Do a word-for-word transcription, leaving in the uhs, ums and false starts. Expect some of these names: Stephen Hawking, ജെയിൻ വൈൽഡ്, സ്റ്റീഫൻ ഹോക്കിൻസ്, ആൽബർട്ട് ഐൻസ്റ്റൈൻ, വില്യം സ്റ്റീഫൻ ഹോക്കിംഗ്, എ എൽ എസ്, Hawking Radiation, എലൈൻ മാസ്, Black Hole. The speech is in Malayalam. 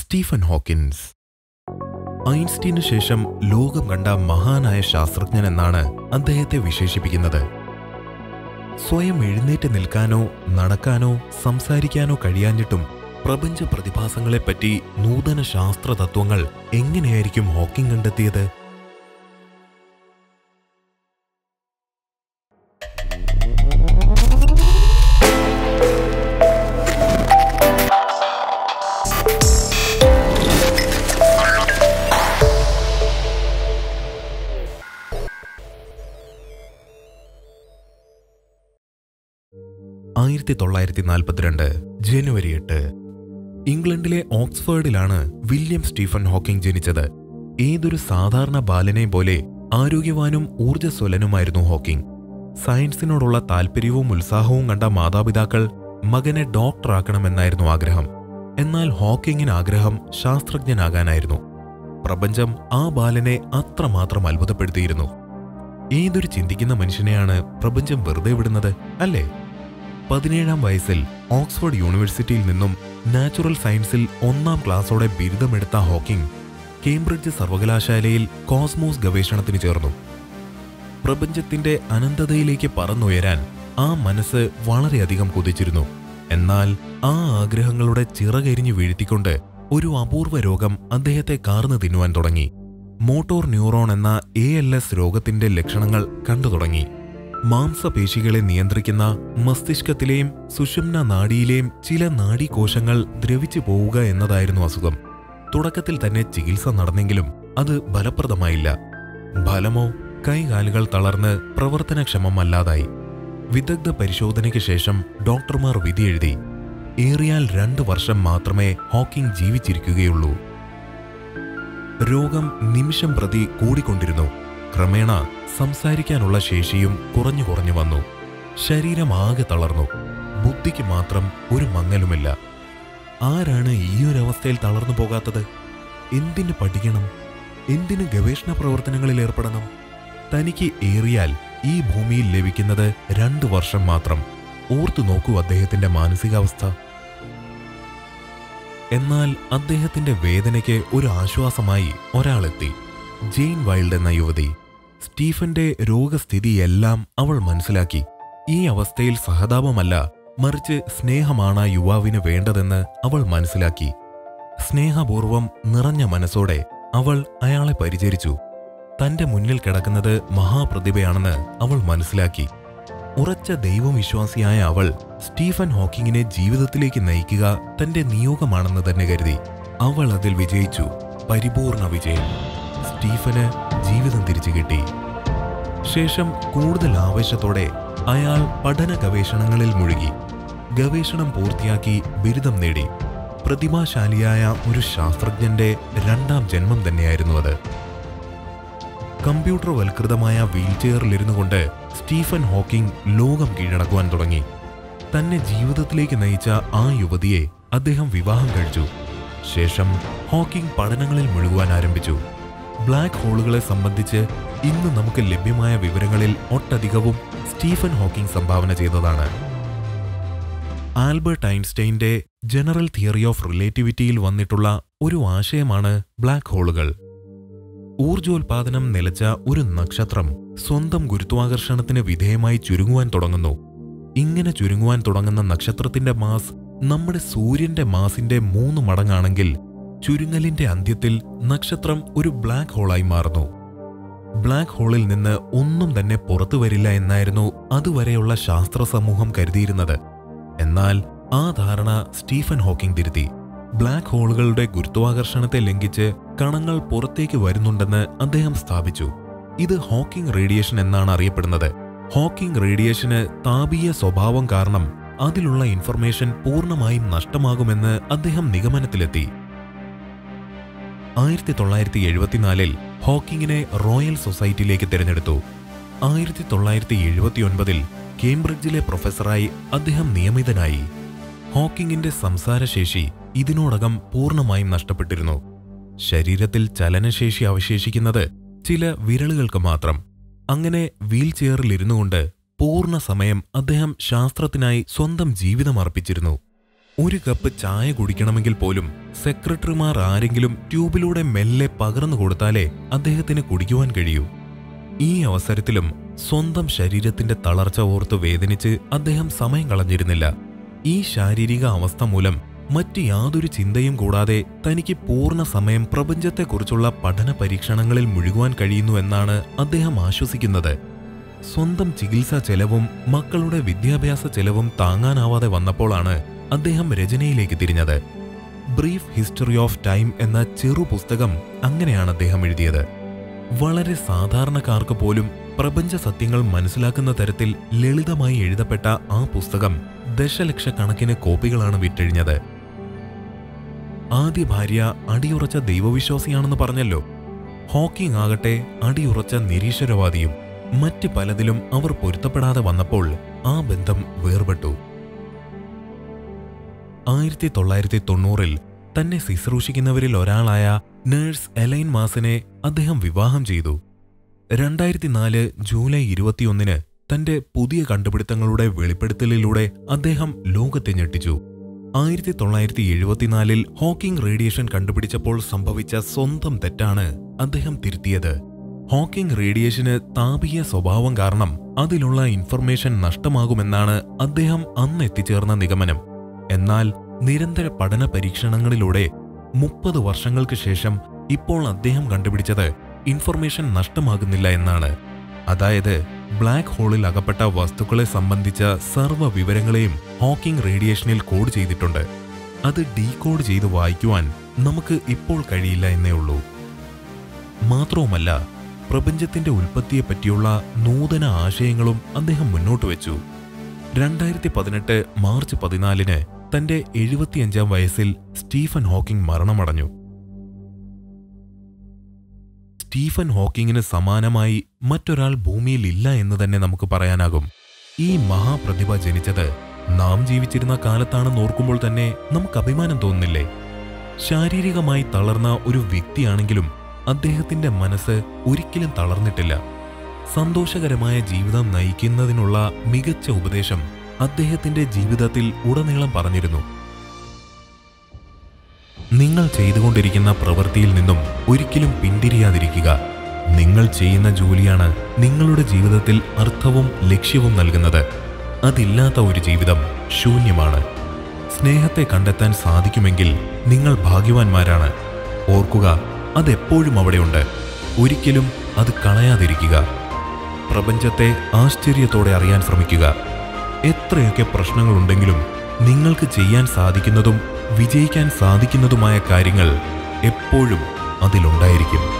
സ്റ്റീഫൻ ഹോക്കിൻസ്. ഐൻസ്റ്റീനു ശേഷം ലോകം കണ്ട മഹാനായ ശാസ്ത്രജ്ഞൻ എന്നാണ് അദ്ദേഹത്തെ വിശേഷിപ്പിക്കുന്നത്. സ്വയം എഴുന്നേറ്റ് നിൽക്കാനോ നടക്കാനോ സംസാരിക്കാനോ കഴിയാഞ്ഞിട്ടും പ്രപഞ്ച പ്രതിഭാസങ്ങളെപ്പറ്റി നൂതന ശാസ്ത്ര തത്വങ്ങൾ എങ്ങനെയായിരിക്കും ഹോക്കിംഗ് കണ്ടെത്തിയത്? ആയിരത്തി തൊള്ളായിരത്തി നാൽപ്പത്തിരണ്ട് ജനുവരി എട്ട് ഇംഗ്ലണ്ടിലെ ഓക്സ്ഫോർഡിലാണ് വില്യം സ്റ്റീഫൻ ഹോക്കിംഗ് ജനിച്ചത്. ഏതൊരു സാധാരണ ബാലനെ പോലെ ആരോഗ്യവാനും ഊർജ്ജസ്വലനുമായിരുന്നു ഹോക്കിംഗ്. സയൻസിനോടുള്ള താൽപ്പര്യവും ഉത്സാഹവും കണ്ട മാതാപിതാക്കൾ മകനെ ഡോക്ടറാക്കണമെന്നായിരുന്നു ആഗ്രഹം. എന്നാൽ ഹോക്കിങ്ങിന് ആഗ്രഹം ശാസ്ത്രജ്ഞനാകാനായിരുന്നു. പ്രപഞ്ചം ആ ബാലനെ അത്രമാത്രം അത്ഭുതപ്പെടുത്തിയിരുന്നു. ഏതൊരു ചിന്തിക്കുന്ന മനുഷ്യനെയാണ് പ്രപഞ്ചം വെറുതെ വിടുന്നത്, അല്ലേ? പതിനേഴാം വയസ്സിൽ ഓക്സ്ഫോർഡ് യൂണിവേഴ്സിറ്റിയിൽ നിന്നും നാച്ചുറൽ സയൻസിൽ ഒന്നാം ക്ലാസ്സോടെ ബിരുദമെടുത്ത ഹോക്കിംഗ് കേംബ്രിഡ്ജ് സർവകലാശാലയിൽ കോസ്മോസ് ഗവേഷണത്തിന് ചേർന്നു. പ്രപഞ്ചത്തിന്റെ അനന്തതയിലേക്ക് പറന്നുയരാൻ ആ മനസ്സ് വളരെയധികം കൊതിച്ചിരുന്നു. എന്നാൽ ആ ആഗ്രഹങ്ങളുടെ ചിറകരിഞ്ഞു വീഴ്ത്തിക്കൊണ്ട് ഒരു അപൂർവ രോഗം അദ്ദേഹത്തെ കാർന്നു തിന്നുവാൻ തുടങ്ങി. മോട്ടോർ ന്യൂറോൺ എന്ന എ എൽ എസ് രോഗത്തിന്റെ ലക്ഷണങ്ങൾ കണ്ടു തുടങ്ങി. മാംസപേശികളെ നിയന്ത്രിക്കുന്ന മസ്തിഷ്കത്തിലെയും സുഷുമ്ന നാഡിയിലെയും ചില നാഡീകോശങ്ങൾ ദ്രവിച്ചു പോവുക എന്നതായിരുന്നു അസുഖം. തുടക്കത്തിൽ തന്നെ ചികിത്സ നടന്നെങ്കിലും അത് ഫലപ്രദമായില്ല. ഫലമോ, കൈകാലുകൾ തളർന്ന് പ്രവർത്തനക്ഷമമല്ലാതായി. വിദഗ്ധ പരിശോധനയ്ക്ക് ശേഷം ഡോക്ടർമാർ വിധിയെഴുതി, ഏറിയാൽ രണ്ടു വർഷം മാത്രമേ ഹോക്കിംഗ് ജീവിച്ചിരിക്കുകയുള്ളൂ. രോഗം നിമിഷം പ്രതി കൂടിക്കൊണ്ടിരുന്നു. ക്രമേണ സംസാരിക്കാനുള്ള ശേഷിയും കുറഞ്ഞു കുറഞ്ഞു വന്നു. ശരീരമാകെ തളർന്നു. ബുദ്ധിക്ക് മാത്രം ഒരു മങ്ങലുമില്ല. ആരാണ് ഈയൊരവസ്ഥയിൽ തളർന്നു പോകാത്തത്? എന്തിന് പഠിക്കണം? എന്തിന് ഗവേഷണ പ്രവർത്തനങ്ങളിൽ ഏർപ്പെടണം? തനിക്ക് ഏറിയാൽ ഈ ഭൂമിയിൽ ലഭിക്കുന്നത് രണ്ടു വർഷം മാത്രം. ഓർത്തു നോക്കൂ അദ്ദേഹത്തിന്റെ മാനസികാവസ്ഥ. എന്നാൽ അദ്ദേഹത്തിന്റെ വേദനയ്ക്ക് ഒരു ആശ്വാസമായി ഒരാളെത്തി, ജെയിൻ വൈൽഡ് എന്ന യുവതി. സ്റ്റീഫന്റെ രോഗസ്ഥിതിയെല്ലാം അവൾ മനസ്സിലാക്കി. ഈ അവസ്ഥയിൽ സഹതാപമല്ല, മറിച്ച് സ്നേഹമാണ് യുവാവിന് വേണ്ടതെന്ന് അവൾ മനസ്സിലാക്കി. സ്നേഹപൂർവം നിറഞ്ഞ മനസ്സോടെ അവൾ അയാളെ പരിചരിച്ചു. തന്റെ മുന്നിൽ കിടക്കുന്നത് മഹാപ്രതിഭയാണെന്ന് അവൾ മനസ്സിലാക്കി. ഉറച്ച ദൈവവിശ്വാസിയായ അവൾ സ്റ്റീഫൻ ഹോക്കിങ്ങിനെ ജീവിതത്തിലേക്ക് നയിക്കുക തന്റെ നിയോഗമാണെന്ന് തന്നെ കരുതി. അവൾ അതിൽ വിജയിച്ചു. പരിപൂർണ വിജയം. സ്റ്റീഫന് ജീവിതം തിരിച്ചു കിട്ടി. ശേഷം കൂടുതൽ ആവേശത്തോടെ അയാൾ പഠന ഗവേഷണങ്ങളിൽ മുഴുകി. ഗവേഷണം പൂർത്തിയാക്കി ബിരുദം നേടി. പ്രതിഭാശാലിയായ ഒരു ശാസ്ത്രജ്ഞന്റെ രണ്ടാം ജന്മം തന്നെയായിരുന്നു അത്. കമ്പ്യൂട്ടർവൽകൃതമായ വീൽചെയറിലിരുന്നു കൊണ്ട് സ്റ്റീഫൻ ഹോക്കിംഗ് ലോകം കീഴടക്കുവാൻ തുടങ്ങി. തന്നെ ജീവിതത്തിലേക്ക് നയിച്ച ആ യുവതിയെ അദ്ദേഹം വിവാഹം കഴിച്ചു. ശേഷം ഹോക്കിംഗ് പഠനങ്ങളിൽ മുഴുകുവാൻ ആരംഭിച്ചു. ബ്ലാക്ക് ഹോളുകളെ സംബന്ധിച്ച് ഇന്ന് നമുക്ക് ലഭ്യമായ വിവരങ്ങളിൽ ഒട്ടധികവും സ്റ്റീഫൻ ഹോക്കിംഗ് സംഭാവന ചെയ്തതാണ്. ആൽബർട്ട് ഐൻസ്റ്റൈൻ്റെ ജനറൽ തിയറി ഓഫ് റിലേറ്റിവിറ്റിയിൽ വന്നിട്ടുള്ള ഒരു ആശയമാണ് ബ്ലാക്ക് ഹോളുകൾ. ഊർജോൽപാദനം നിലച്ച ഒരു നക്ഷത്രം സ്വന്തം ഗുരുത്വാകർഷണത്തിന് വിധേയമായി ചുരുങ്ങുവാൻ തുടങ്ങുന്നു. ഇങ്ങനെ ചുരുങ്ങുവാൻ തുടങ്ങുന്ന നക്ഷത്രത്തിന്റെ മാസ് നമ്മുടെ സൂര്യന്റെ മാസിന്റെ മൂന്ന് മടങ്ങാണെങ്കിൽ ചുരുങ്ങലിന്റെ അന്ത്യത്തിൽ നക്ഷത്രം ഒരു ബ്ലാക്ക് ഹോളായി മാറുന്നു. ബ്ലാക്ക് ഹോളിൽ നിന്ന് ഒന്നും തന്നെ പുറത്തു വരില്ല എന്നായിരുന്നു അതുവരെയുള്ള ശാസ്ത്ര സമൂഹം കരുതിയിരുന്നത്. എന്നാൽ ആ ധാരണ സ്റ്റീഫൻ ഹോക്കിംഗ് തിരുത്തി. ബ്ലാക്ക് ഹോളുകളുടെ ഗുരുത്വാകർഷണത്തെ ലംഘിച്ച് കണങ്ങൾ പുറത്തേക്ക് വരുന്നുണ്ടെന്ന് അദ്ദേഹം സ്ഥാപിച്ചു. ഇത് ഹോക്കിംഗ് റേഡിയേഷൻ എന്നാണ് അറിയപ്പെടുന്നത്. ഹോക്കിംഗ് റേഡിയേഷന് താപീയ സ്വഭാവം കാരണം അതിലുള്ള ഇൻഫർമേഷൻ പൂർണ്ണമായും നഷ്ടമാകുമെന്ന് അദ്ദേഹം നിഗമനത്തിലെത്തി. ആയിരത്തി തൊള്ളായിരത്തി എഴുപത്തിനാലിൽ ഹോക്കിങ്ങിനെ റോയൽ സൊസൈറ്റിയിലേക്ക് തിരഞ്ഞെടുത്തു. ആയിരത്തി തൊള്ളായിരത്തി എഴുപത്തിയൊൻപതിൽ കേംബ്രിഡ്ജിലെ പ്രൊഫസറായി അദ്ദേഹം നിയമിതനായി. ഹോക്കിങ്ങിന്റെ സംസാരശേഷി ഇതിനോടകം പൂർണ്ണമായും നഷ്ടപ്പെട്ടിരുന്നു. ശരീരത്തിൽ ചലനശേഷി അവശേഷിക്കുന്നത് ചില വിരലുകൾക്ക് മാത്രം. അങ്ങനെ വീൽചെയറിലിരുന്നുകൊണ്ട് പൂർണ്ണ സമയം അദ്ദേഹം ശാസ്ത്രത്തിനായി സ്വന്തം ജീവിതം അർപ്പിച്ചിരുന്നു. ഒരു കപ്പ് ചായ കുടിക്കണമെങ്കിൽ പോലും സെക്രട്ടറിമാർ ആരെങ്കിലും ട്യൂബിലൂടെ മെല്ലെ പകർന്നു കൊടുത്താലേ അദ്ദേഹത്തിന് കുടിക്കുവാൻ കഴിയൂ. ഈ അവസരത്തിലും സ്വന്തം ശരീരത്തിന്റെ തളർച്ച ഓർത്ത് വേദനിച്ച് അദ്ദേഹം സമയം കളഞ്ഞിരുന്നില്ല. ഈ ശാരീരിക അവസ്ഥ മൂലം മറ്റ് യാതൊരു ചിന്തയും കൂടാതെ തനിക്ക് പൂർണ്ണ സമയം പ്രപഞ്ചത്തെക്കുറിച്ചുള്ള പഠന പരീക്ഷണങ്ങളിൽ മുഴുകുവാൻ കഴിയുന്നു എന്നാണ് അദ്ദേഹം ആശ്വസിക്കുന്നത്. സ്വന്തം ചികിത്സാ ചെലവും മക്കളുടെ വിദ്യാഭ്യാസ ചെലവും താങ്ങാനാവാതെ വന്നപ്പോഴാണ് അദ്ദേഹം രചനയിലേക്ക് തിരിഞ്ഞത്. ബ്രീഫ് ഹിസ്റ്ററി ഓഫ് ടൈം എന്ന ചെറു പുസ്തകം അങ്ങനെയാണ് അദ്ദേഹം എഴുതിയത്. വളരെ സാധാരണക്കാർക്ക് പോലും പ്രപഞ്ച സത്യങ്ങൾ മനസ്സിലാക്കുന്ന തരത്തിൽ ലളിതമായി എഴുതപ്പെട്ട ആ പുസ്തകം ദശലക്ഷക്കണക്കിന് കോപ്പികളാണ് വിറ്റഴിഞ്ഞത്. ആദ്യ ഭാര്യ അടിയുറച്ച ദൈവവിശ്വാസിയാണെന്ന് പറഞ്ഞല്ലോ. ഹോക്കിംഗ് ആകട്ടെ അടിയുറച്ച നിരീശ്വരവാദിയും. മറ്റ് പലതിലും അവർ പൊരുത്തപ്പെടാതെ വന്നപ്പോൾ ആ ബന്ധം വേർപെട്ടു. ആയിരത്തി തൊള്ളായിരത്തി തൊണ്ണൂറിൽ തന്നെ ശുശ്രൂഷിക്കുന്നവരിൽ ഒരാളായ നേഴ്സ് എലൈൻ മാസിനെ അദ്ദേഹം വിവാഹം ചെയ്തു. രണ്ടായിരത്തി നാല് ജൂലൈ ഇരുപത്തിയൊന്നിന് തന്റെ പുതിയ കണ്ടുപിടുത്തങ്ങളുടെ വെളിപ്പെടുത്തലിലൂടെ അദ്ദേഹം ലോകത്തെ ഞെട്ടിച്ചു. ആയിരത്തി തൊള്ളായിരത്തി എഴുപത്തിനാലിൽ ഹോക്കിംഗ് റേഡിയേഷൻ കണ്ടുപിടിച്ചപ്പോൾ സംഭവിച്ച സ്വന്തം തെറ്റാണ് അദ്ദേഹം തിരുത്തിയത്. ഹോക്കിംഗ് റേഡിയേഷന് താപീയ സ്വഭാവം കാരണം അതിലുള്ള ഇൻഫർമേഷൻ നഷ്ടമാകുമെന്നാണ് അദ്ദേഹം അന്ന് എത്തിച്ചേർന്ന നിഗമനം. എന്നാൽ നിരന്തര പഠന പരീക്ഷണങ്ങളിലൂടെ മുപ്പത് വർഷങ്ങൾക്ക് ശേഷം ഇപ്പോൾ അദ്ദേഹം കണ്ടുപിടിച്ചത് ഇൻഫർമേഷൻ നഷ്ടമാകുന്നില്ല എന്നാണ്. അതായത് ബ്ലാക്ക് ഹോളിൽ അകപ്പെട്ട വസ്തുക്കളെ സംബന്ധിച്ച സർവ്വ വിവരങ്ങളെയും ഹോക്കിംഗ് റേഡിയേഷനിൽ കോഡ് ചെയ്തിട്ടുണ്ട്. അത് ഡീകോഡ് ചെയ്ത് വായിക്കുവാൻ നമുക്ക് ഇപ്പോൾ കഴിയില്ല എന്നേ ഉള്ളൂ. മാത്രവുമല്ല പ്രപഞ്ചത്തിന്റെ ഉൽപ്പത്തിയെപ്പറ്റിയുള്ള നൂതന ആശയങ്ങളും അദ്ദേഹം മുന്നോട്ട് വെച്ചു. രണ്ടായിരത്തി പതിനെട്ട് മാർച്ച് പതിനാലിന് തന്റെ എഴുപത്തിയഞ്ചാം വയസ്സിൽ സ്റ്റീഫൻ ഹോക്കിംഗ് മരണമടഞ്ഞു. സ്റ്റീഫൻ ഹോക്കിങ്ങിന് സമാനമായി മറ്റൊരാൾ ഭൂമിയിൽ ഇല്ല എന്ന് തന്നെ നമുക്ക് പറയാനാകും. ഈ മഹാപ്രതിഭ ജനിച്ചത് നാം ജീവിച്ചിരുന്ന കാലത്താണെന്ന് ഓർക്കുമ്പോൾ തന്നെ നമുക്ക് അഭിമാനം തോന്നുന്നില്ലേ? ശാരീരികമായി തളർന്ന ഒരു വ്യക്തിയാണെങ്കിലും അദ്ദേഹത്തിന്റെ മനസ്സ് ഒരിക്കലും തളർന്നിട്ടില്ല. സന്തോഷകരമായ ജീവിതം നയിക്കുന്നതിനുള്ള മികച്ച ഉപദേശം അദ്ദേഹത്തിന്റെ ജീവിതത്തിൽ ഉടനീളം പറഞ്ഞിരുന്നു. നിങ്ങൾ ചെയ്തുകൊണ്ടിരിക്കുന്ന പ്രവൃത്തിയിൽ നിന്നും ഒരിക്കലും പിന്തിരിയാതിരിക്കുക. നിങ്ങൾ ചെയ്യുന്ന ജോലിയാണ് നിങ്ങളുടെ ജീവിതത്തിൽ അർത്ഥവും ലക്ഷ്യവും നൽകുന്നത്. അതില്ലാത്ത ഒരു ജീവിതം ശൂന്യമാണ്. സ്നേഹത്തെ കണ്ടെത്താൻ സാധിക്കുമെങ്കിൽ നിങ്ങൾ ഭാഗ്യവാന്മാരാണ്. ഓർക്കുക, അതെപ്പോഴും അവിടെയുണ്ട്. ഒരിക്കലും അത് കളയാതിരിക്കുക. പ്രപഞ്ചത്തെ ആശ്ചര്യത്തോടെ അറിയാൻ ശ്രമിക്കുക. എത്രയൊക്കെ പ്രശ്നങ്ങളുണ്ടെങ്കിലും നിങ്ങൾക്ക് ചെയ്യാൻ സാധിക്കുന്നതും വിജയിക്കാൻ സാധിക്കുന്നതുമായ കാര്യങ്ങൾ എപ്പോഴും അതിലുണ്ടായിരിക്കും.